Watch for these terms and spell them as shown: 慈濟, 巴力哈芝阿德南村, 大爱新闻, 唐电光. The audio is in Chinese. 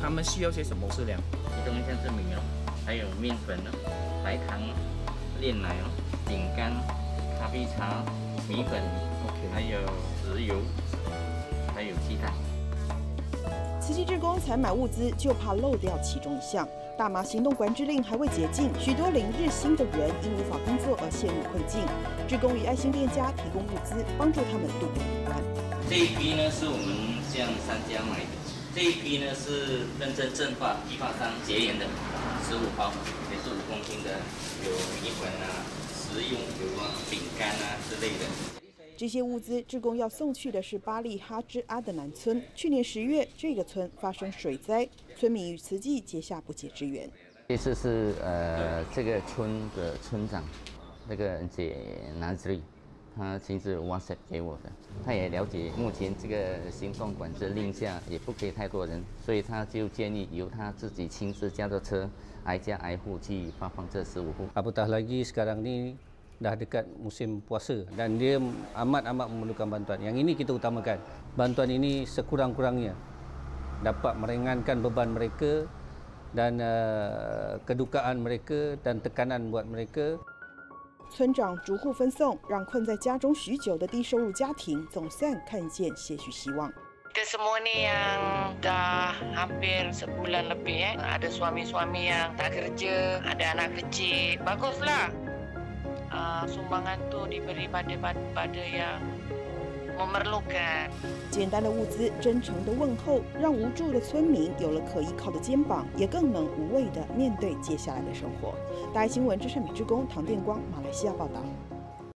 他们需要些什么饲料？其中像是米哦，还有面粉哦，白糖哦，炼奶哦，饼干、咖啡茶、米粉， OK， 还有石油，还有鸡蛋。慈济志工采买物资，就怕漏掉其中一项。 大麻行动管制令还未解禁，许多领日薪的人因无法工作而陷入困境。志工与爱心店家提供物资，帮助他们度过难关。这一批呢是我们向商家买的，这一批呢是认证正法批发商结缘的，15包，也是5公斤的，有米粉啊、食用油啊、饼干啊之类的。 这些物资，志工要送去的是巴利哈之阿的南村。去年10月，这个村发生水灾，村民与慈济结下不解之缘。这次是这个村的村长，那个姐南子丽，她亲自 WhatsApp 给我的。她也了解目前这个行动管制令下也不给太多人，所以她就建议由她自己亲自驾着车，挨家挨户去发放这15户。Apatah lagi sekarang ni. Dah dekat musim puasa dan dia amat-amat memerlukan bantuan. Yang ini kita utamakan. Bantuan ini sekurang-kurangnya dapat meringankan beban mereka dan kedukaan mereka dan tekanan buat mereka. 村长逐户分送，让困在家中许久的低收入家庭总算看见些许希望。 Kita semua ni yang dah hampir sebulan lebih, ada suami-suami yang tak kerja, ada anak kecil, baguslah. Sumbangan tu diberi pada yang memerlukan。简单的物资，真诚的问候，让无助的村民有了可依靠的肩膀，也更能无畏地面对接下来的生活。大爱新闻，这是美志工唐电光，马来西亚报道。